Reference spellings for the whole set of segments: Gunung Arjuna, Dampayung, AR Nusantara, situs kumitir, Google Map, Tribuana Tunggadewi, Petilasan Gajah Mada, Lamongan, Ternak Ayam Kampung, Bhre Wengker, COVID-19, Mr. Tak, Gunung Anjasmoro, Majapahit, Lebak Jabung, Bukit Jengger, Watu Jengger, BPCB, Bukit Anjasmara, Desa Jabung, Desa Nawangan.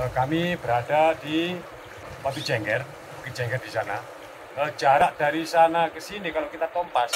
Kami berada di Bukit Jengger di sana. Jarak dari sana ke sini kalau kita kompas.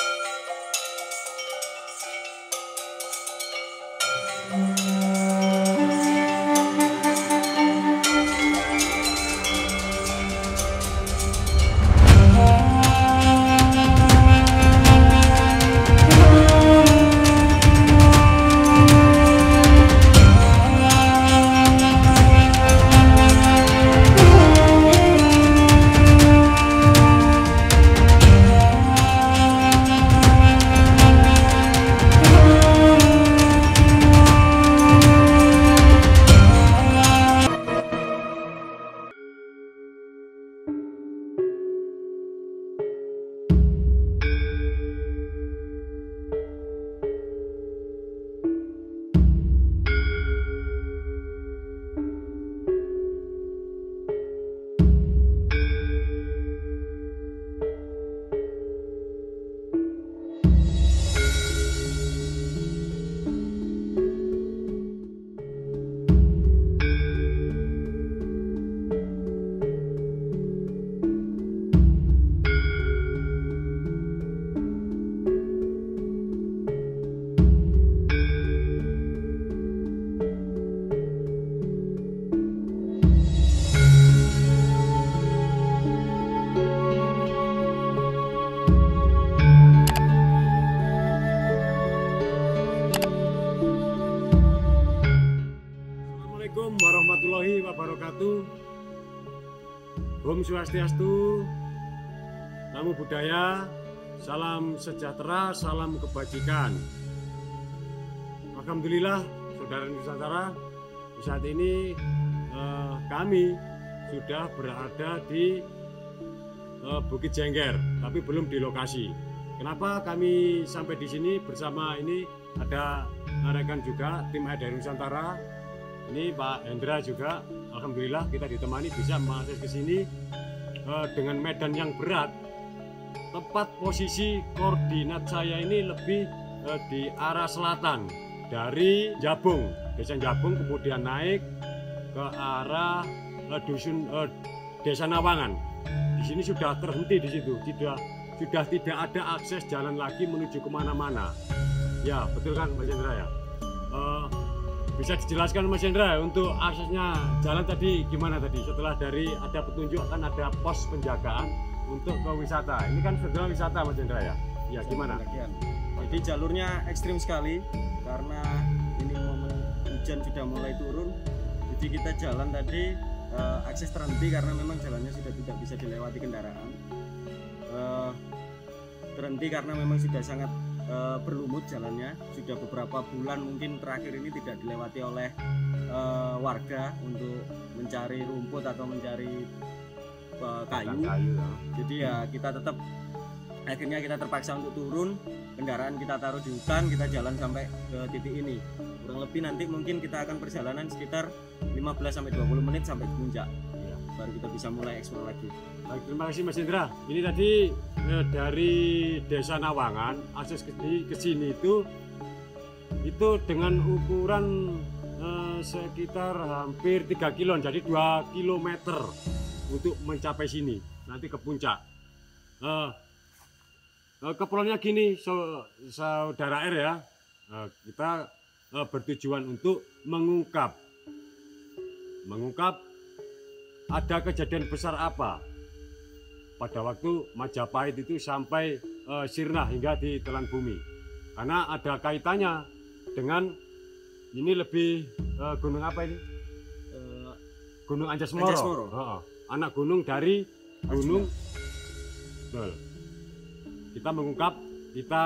Om Swastiastu, Namo Buddhaya, salam sejahtera, salam kebajikan. Alhamdulillah, saudara Nusantara, saat ini kami sudah berada di Bukit Jengger, tapi belum di lokasi. Kenapa kami sampai di sini bersama ini ada rekan juga tim AR Nusantara. Ini Pak Hendra juga, alhamdulillah kita ditemani bisa mengakses ke sini dengan medan yang berat. Tepat posisi koordinat saya ini lebih di arah selatan dari Jabung, Desa Jabung, kemudian naik ke arah dusun Desa Nawangan. Di sini sudah terhenti di situ, sudah tidak ada akses jalan lagi menuju kemana-mana. Ya betul kan Mas Hendra ya. Bisa dijelaskan Mas Hendra untuk aksesnya jalan tadi gimana tadi setelah dari ada petunjuk akan ada pos penjagaan untuk ke wisata. Ini kan sebenarnya wisata Mas Hendra ya. Ya gimana? Jadi jalurnya ekstrim sekali karena ini momen hujan sudah mulai turun. Jadi kita jalan tadi akses terhenti karena memang jalannya sudah tidak bisa dilewati kendaraan. Terhenti karena memang sudah sangat berlumut jalannya, sudah beberapa bulan mungkin terakhir ini tidak dilewati oleh warga untuk mencari rumput atau mencari kayu. Jadi ya kita tetap akhirnya kita terpaksa untuk turun, kendaraan kita taruh di hutan, kita jalan sampai ke titik ini. Kurang lebih nanti mungkin kita akan perjalanan sekitar 15–20 menit sampai ke puncak. Baru kita bisa mulai eksplor lagi. Baik, terima kasih Mas Hendra. Ini tadi dari Desa Nawangan akses ke sini itu dengan ukuran sekitar hampir 3 kilo, jadi 2 km untuk mencapai sini nanti ke puncak. Keperluannya gini, saudara R ya, kita bertujuan untuk mengungkap ada kejadian besar apa pada waktu Majapahit itu sampai sirna hingga ditelan bumi, karena ada kaitannya dengan ini lebih gunung apa ini? Gunung Anjasmoro. Anak gunung dari gunung. Betul. Kita mengungkap, kita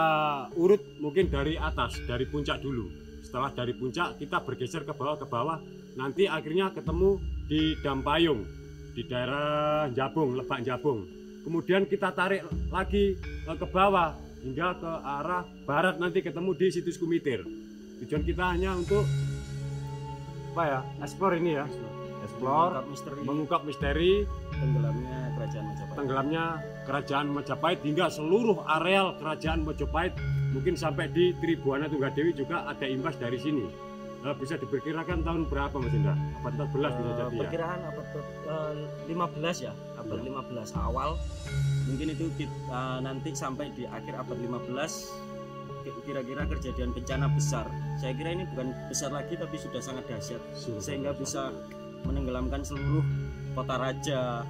urut mungkin dari atas, dari puncak dulu. Setelah dari puncak kita bergeser ke bawah, nanti akhirnya ketemu di Dampayung, di daerah Jabung, Lebak Jabung. Kemudian kita tarik lagi ke bawah hingga ke arah barat, nanti ketemu di situs Kumitir. Tujuan kita hanya untuk apa ya? Eksplor ini ya. Eksplor, mengungkap misteri tenggelamnya kerajaan Majapahit. Hingga seluruh areal kerajaan Majapahit, mungkin sampai di Tribuana Tunggadewi juga ada imbas dari sini. Bisa diperkirakan tahun berapa Mas Indra? Abad 14 bisa jadi ya? Perkiraan abad 15 ya, abad 15 awal. Mungkin itu nanti sampai di akhir abad 15 kira-kira kejadian bencana besar. Saya kira ini bukan besar lagi tapi sudah sangat dahsyat, sehingga bisa menenggelamkan seluruh kota raja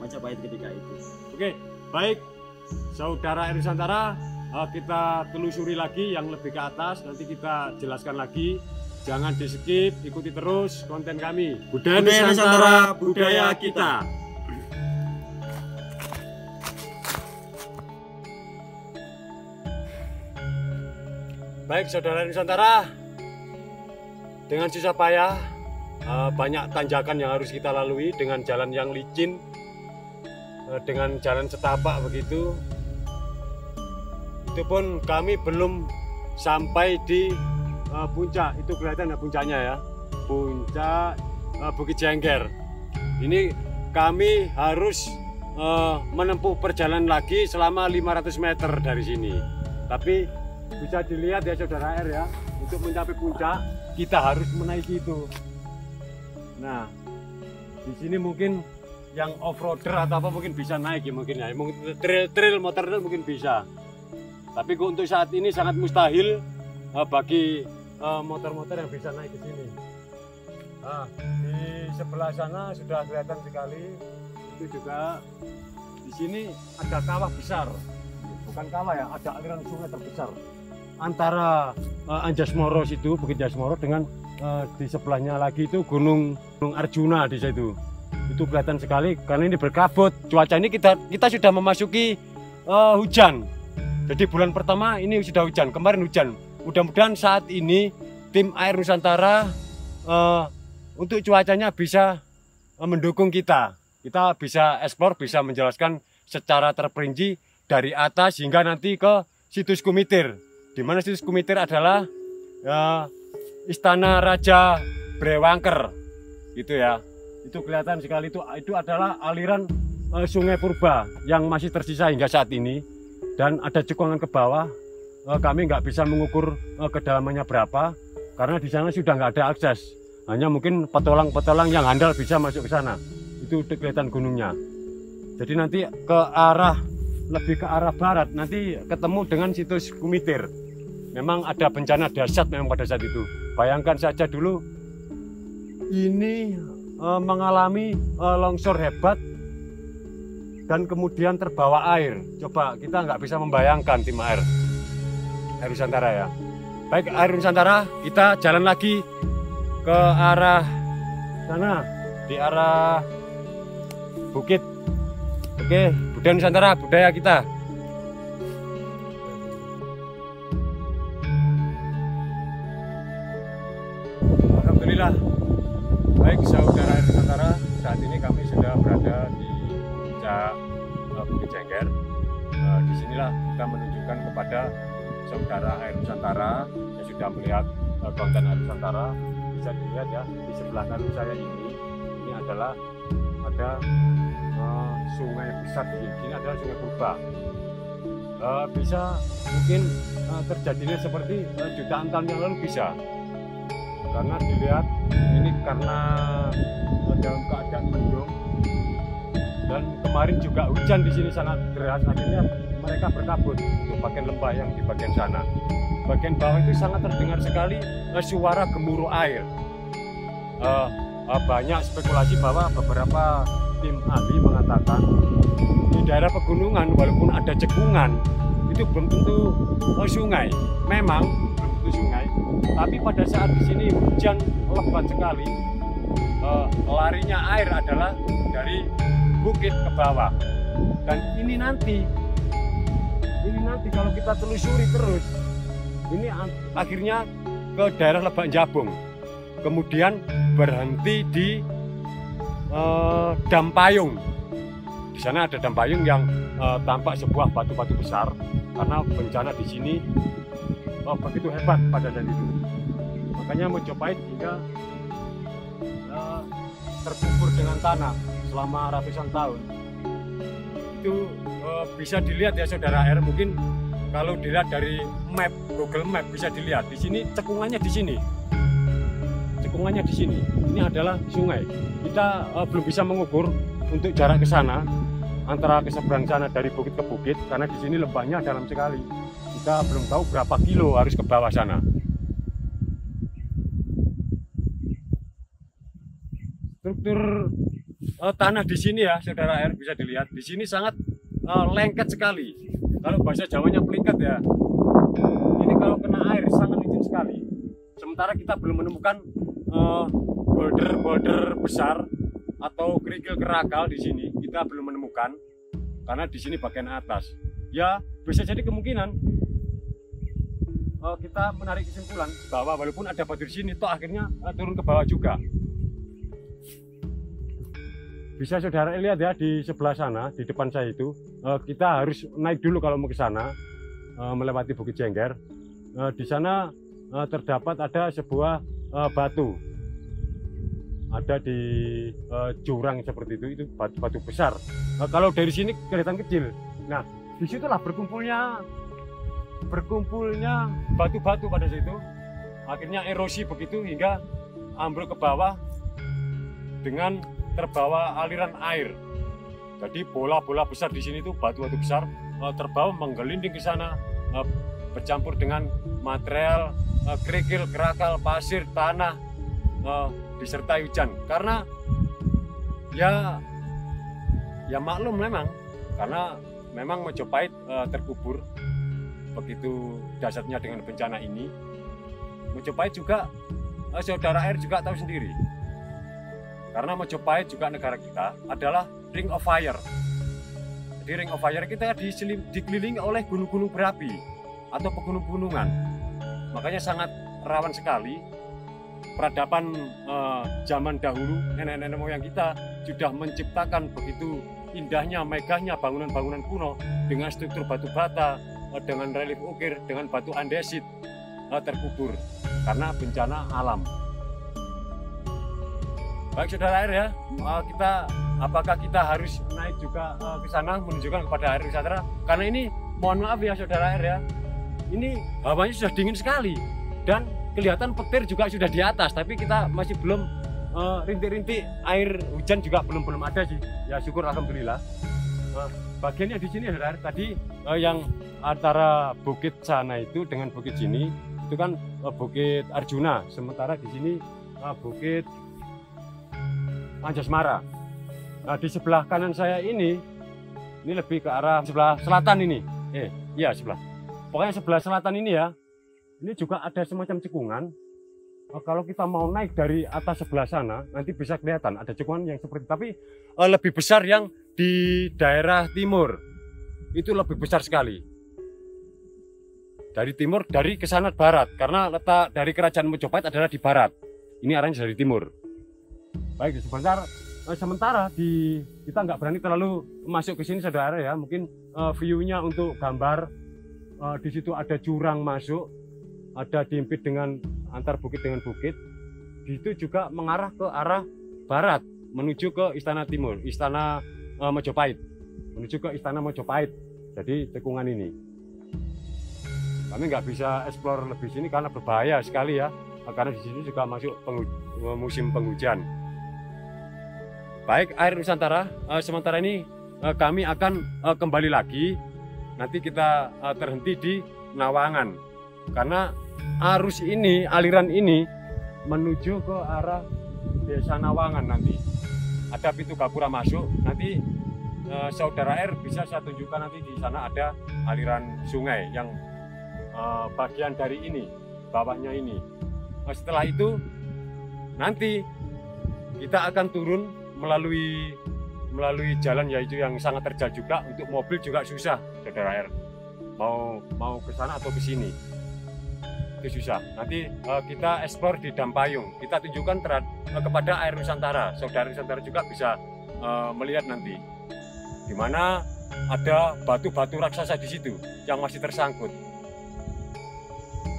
Majapahit ketika itu. Oke, baik saudara AR Nusantara, kita telusuri lagi yang lebih ke atas, nanti kita jelaskan lagi. Jangan di skip, ikuti terus konten kami. Budaya Nusantara, budaya kita. Baik saudara Nusantara, dengan susah payah banyak tanjakan yang harus kita lalui dengan jalan yang licin, dengan jalan setapak begitu. Itu pun kami belum sampai di puncak, itu kelihatan ya puncaknya ya, puncak Bukit Jengger. Ini kami harus menempuh perjalanan lagi selama 500 meter dari sini. Tapi bisa dilihat ya saudara AR ya, untuk mencapai puncak kita harus menaiki itu. Nah, di sini mungkin yang off-roader atau apa mungkin bisa naik ya, mungkin ya, mungkin trail motor mungkin bisa. Tapi untuk saat ini sangat mustahil bagi motor-motor yang bisa naik ke sini. Nah, di sebelah sana sudah kelihatan sekali itu juga. Di sini ada kawah besar, bukan kawah ya, ada aliran sungai terbesar antara Anjasmoro situ, Bukit Anjasmoro, dengan di sebelahnya lagi itu Gunung Arjuna di situ. Itu kelihatan sekali karena ini berkabut. Cuaca ini kita sudah memasuki hujan. Jadi bulan pertama ini sudah hujan, kemarin hujan. Mudah-mudahan saat ini tim AR Nusantara untuk cuacanya bisa mendukung kita. Kita bisa eksplor, bisa menjelaskan secara terperinci dari atas hingga nanti ke situs kumitir. Di mana situs kumitir adalah istana Raja Bhre Wengker, gitu ya. Itu kelihatan sekali itu adalah aliran sungai purba yang masih tersisa hingga saat ini. Dan ada cekungan ke bawah, kami nggak bisa mengukur kedalamannya berapa, karena di sana sudah nggak ada akses. Hanya mungkin petolang-petolang yang handal bisa masuk ke sana. Itu kelihatan gunungnya. Jadi nanti lebih ke arah barat, nanti ketemu dengan situs kumitir. Memang ada bencana dahsyat memang pada saat itu. Bayangkan saja dulu ini mengalami longsor hebat dan kemudian terbawa air. Coba kita nggak bisa membayangkan tim AR Nusantara ya. Baik AR Nusantara, kita jalan lagi ke arah sana, di arah bukit. Oke, budaya Nusantara, budaya kita. Alhamdulillah. Baik saudara AR Nusantara, saat ini kami sudah berada di puncak Bukit Jengger. Disinilah kita menunjukkan kepada saudara AR Nusantara yang sudah melihat konten AR Nusantara. Bisa dilihat ya, di sebelah kanan saya ini adalah ada sungai besar di sini, adalah sungai purba. Bisa mungkin terjadinya seperti jutaan tahun yang lalu bisa, karena dilihat ini karena dalam keadaan mendung dan kemarin juga hujan di sini sangat deras, akhirnya mereka berkabut untuk bagian lembah yang di bagian sana. Bagian bawah itu sangat terdengar sekali suara gemuruh air. Banyak spekulasi bahwa beberapa tim ahli mengatakan di daerah pegunungan walaupun ada cekungan itu belum tentu sungai. Memang belum tentu sungai, tapi pada saat di sini hujan lebat sekali, larinya air adalah dari bukit ke bawah. Dan ini nanti kalau kita telusuri terus ini akhirnya ke daerah Lebak Jabung, kemudian berhenti di Dampayung. Di sana ada Dampayung yang tampak sebuah batu-batu besar karena bencana di sini begitu hebat pada saat itu. Makanya Majapahit hingga terkubur dengan tanah selama ratusan tahun. Itu bisa dilihat ya saudara AR, mungkin kalau dilihat dari map Google Map bisa dilihat di sini cekungannya di sini. cekungannya di sini. Ini adalah sungai. Kita belum bisa mengukur untuk jarak ke sana, antara keseberang sana dari bukit ke bukit, karena di sini lembahnya dalam sekali. Kita belum tahu berapa kilo harus ke bawah sana. Struktur tanah di sini ya, saudara air bisa dilihat. Di sini sangat lengket sekali. Kalau bahasa Jawanya pelingket ya. Ini kalau kena air sangat licin sekali. Sementara kita belum menemukan boulder-boulder besar atau kerikil kerakal di sini. Kita belum menemukan karena di sini bagian atas. Ya bisa jadi kemungkinan kita menarik kesimpulan bahwa walaupun ada batu di sini, toh akhirnya turun ke bawah juga. Bisa saudara lihat ya di sebelah sana, di depan saya itu, kita harus naik dulu kalau mau ke sana, melewati Bukit Jengger. Di sana terdapat ada sebuah batu, ada di jurang seperti itu batu-batu besar. Kalau dari sini kelihatan kecil. Nah, disitulah berkumpulnya batu-batu pada situ. Akhirnya erosi begitu hingga ambruk ke bawah dengan terbawa aliran air. Jadi bola-bola besar di sini itu batu-batu besar terbawa menggelinding ke sana, bercampur dengan material kerikil, kerakal, pasir, tanah, disertai hujan. Karena ya maklum memang, karena memang Majapahit terkubur begitu dasarnya dengan bencana ini. Majapahit juga saudara air juga tahu sendiri. Karena Majapahit juga negara kita adalah Ring of Fire. Di Ring of Fire kita dikelilingi oleh gunung-gunung berapi atau pegunung-gunungan. Makanya sangat rawan sekali. Peradaban zaman dahulu, nenek-nenek moyang kita sudah menciptakan begitu indahnya, megahnya bangunan-bangunan kuno dengan struktur batu bata, dengan relief ukir, dengan batu andesit terkubur karena bencana alam. Baik saudara air ya, apakah kita harus naik juga ke sana menunjukkan kepada air wisata? Karena ini mohon maaf ya saudara air ya, ini hawanya sudah dingin sekali dan kelihatan petir juga sudah di atas, tapi kita masih belum rintik-rintik air hujan juga belum ada sih. Ya syukur alhamdulillah. Bagiannya di sini saudara air tadi yang antara bukit sana itu dengan bukit sini itu kan Bukit Arjuna, sementara di sini Bukit Anjasmara. Nah, di sebelah kanan saya ini lebih ke arah sebelah selatan ini. Pokoknya sebelah selatan ini ya. Ini juga ada semacam cekungan. Kalau kita mau naik dari atas sebelah sana, nanti bisa kelihatan ada cekungan yang seperti, tapi lebih besar yang di daerah timur. Itu lebih besar sekali. Dari timur, dari ke sana barat, karena letak dari kerajaan Majapahit adalah di barat. Ini arahnya dari timur. Baik, sementara kita nggak berani terlalu masuk ke sini saudara ya, mungkin view-nya untuk gambar. Di situ ada jurang masuk, ada diimpit dengan antar bukit dengan bukit. Di situ juga mengarah ke arah barat menuju ke istana timur, istana Majapahit, menuju ke istana Majapahit. Jadi cekungan ini kami nggak bisa eksplor lebih sini karena berbahaya sekali ya, karena di sini juga masuk musim penghujan. Baik, air Nusantara. Sementara ini kami akan kembali lagi. Nanti kita terhenti di Nawangan karena arus ini, aliran ini menuju ke arah Desa Nawangan nanti. Ada pintu gapura masuk. Nanti saudara air bisa saya tunjukkan nanti di sana ada aliran sungai yang bagian dari ini, bawahnya ini. Setelah itu nanti kita akan turun melalui jalan yaitu yang sangat terjal juga, untuk mobil juga susah saudara air, mau ke sana atau ke sini itu susah. Nanti kita eksplor di Dampayung, kita tunjukkan kepada air Nusantara. Saudara Nusantara juga bisa melihat nanti di mana ada batu-batu raksasa di situ yang masih tersangkut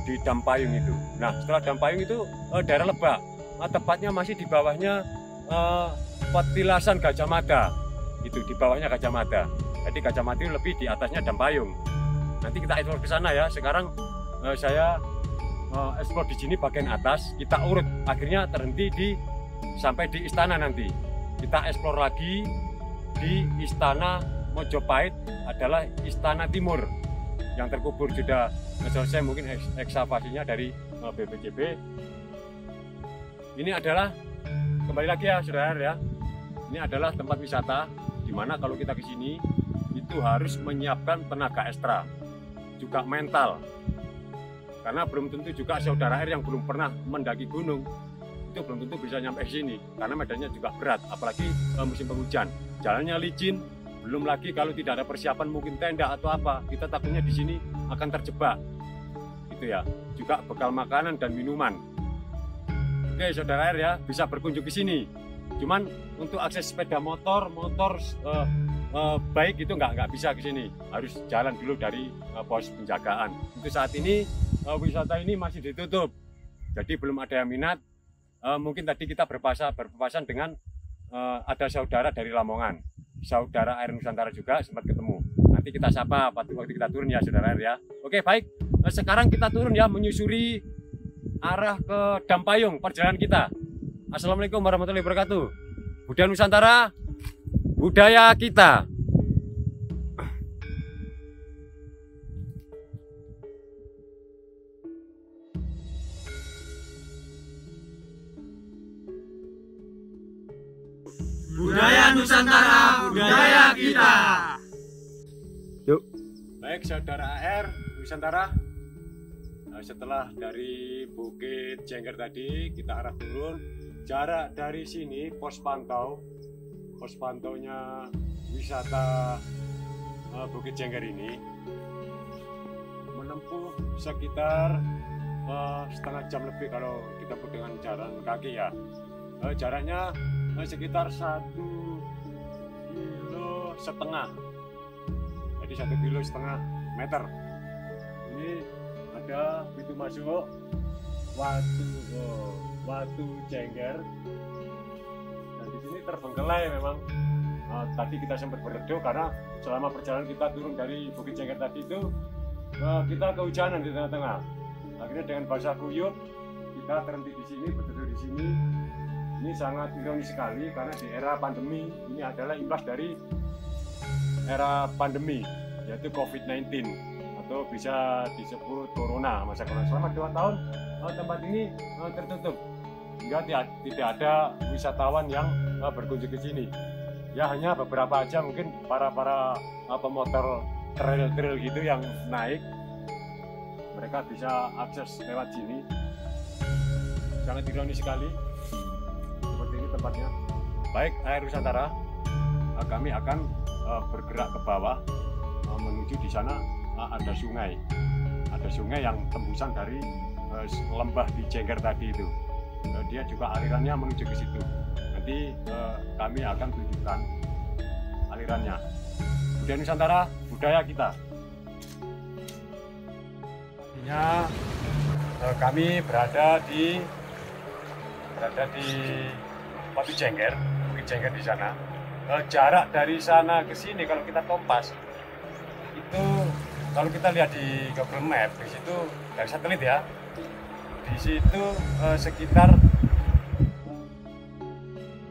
di Dampayung itu. Nah, setelah Dampayung itu daerah Lebak, tepatnya masih di bawahnya Petilasan Gajah Mada. Itu di bawahnya Gajah Mada. Jadi Gajah Mada lebih di atasnya Dampayung. Nanti kita eksplor ke sana ya. Sekarang saya eksplor di sini bagian atas, kita urut, akhirnya terhenti di sampai di istana nanti. Kita eksplor lagi di istana Majapahit, adalah istana timur yang terkubur sudah selesai mungkin ekskavasinya dari BPCB. Ini adalah kembali lagi ya saudara ya. Ini adalah tempat wisata di mana kalau kita ke sini itu harus menyiapkan tenaga ekstra juga mental. Karena belum tentu juga saudara air yang belum pernah mendaki gunung itu belum tentu bisa nyampe sini karena medannya juga berat, apalagi musim penghujan. Jalannya licin, belum lagi kalau tidak ada persiapan mungkin tenda atau apa, kita takutnya di sini akan terjebak. Gitu ya. Juga bekal makanan dan minuman. Oke, saudara air ya, bisa berkunjung ke sini. Cuman untuk akses sepeda motor baik itu nggak bisa ke sini. Harus jalan dulu dari pos penjagaan. Untuk saat ini wisata ini masih ditutup. Jadi belum ada yang minat. Mungkin tadi kita berpapasan dengan ada saudara dari Lamongan. Saudara AR Nusantara juga sempat ketemu. Nanti kita sapa waktu kita turun ya saudara ya. Oke baik, sekarang kita turun ya menyusuri arah ke Dampayung perjalanan kita. Assalamualaikum warahmatullahi wabarakatuh. Budaya Nusantara, budaya kita. Budaya Nusantara, budaya kita. Yuk. Baik saudara AR Nusantara, setelah dari Bukit Jengger tadi kita arah turun. Jarak dari sini pos pantaunya wisata Bukit Jengger ini menempuh sekitar setengah jam lebih kalau kita dengan jalan kaki ya. Jaraknya sekitar 1,5 km, jadi 1,5 km. Ini ada pintu masuk Watu Jengger, dan di sini terbengkelai memang. Tadi kita sempat berteduh karena selama perjalanan kita turun dari Bukit Jengger tadi itu kita kehujanan di tengah-tengah. Akhirnya dengan basah kuyup kita terhenti di sini, berteduh di sini. Ini sangat ironis sekali karena di era pandemi ini adalah imbas dari era pandemi yaitu COVID-19 atau bisa disebut corona, masa corona. Selama 2 tahun tempat ini tertutup sehingga tidak ada wisatawan yang berkunjung ke sini. Ya hanya beberapa aja mungkin para pemotor trail gitu yang naik, mereka bisa akses lewat sini. Sangat ironis sekali tempatnya. Baik AR Nusantara, kami akan bergerak ke bawah menuju di sana ada sungai yang tembusan dari lembah di Jengger tadi itu. Dia juga alirannya menuju ke situ. Nanti kami akan tunjukkan alirannya. Budaya Nusantara, budaya kita. Artinya kami berada di Batu Jengger, Bukit Jengger di sana. Jarak dari sana ke sini kalau kita kompas itu, kalau kita lihat di Google Map di situ dari satelit ya, di situ sekitar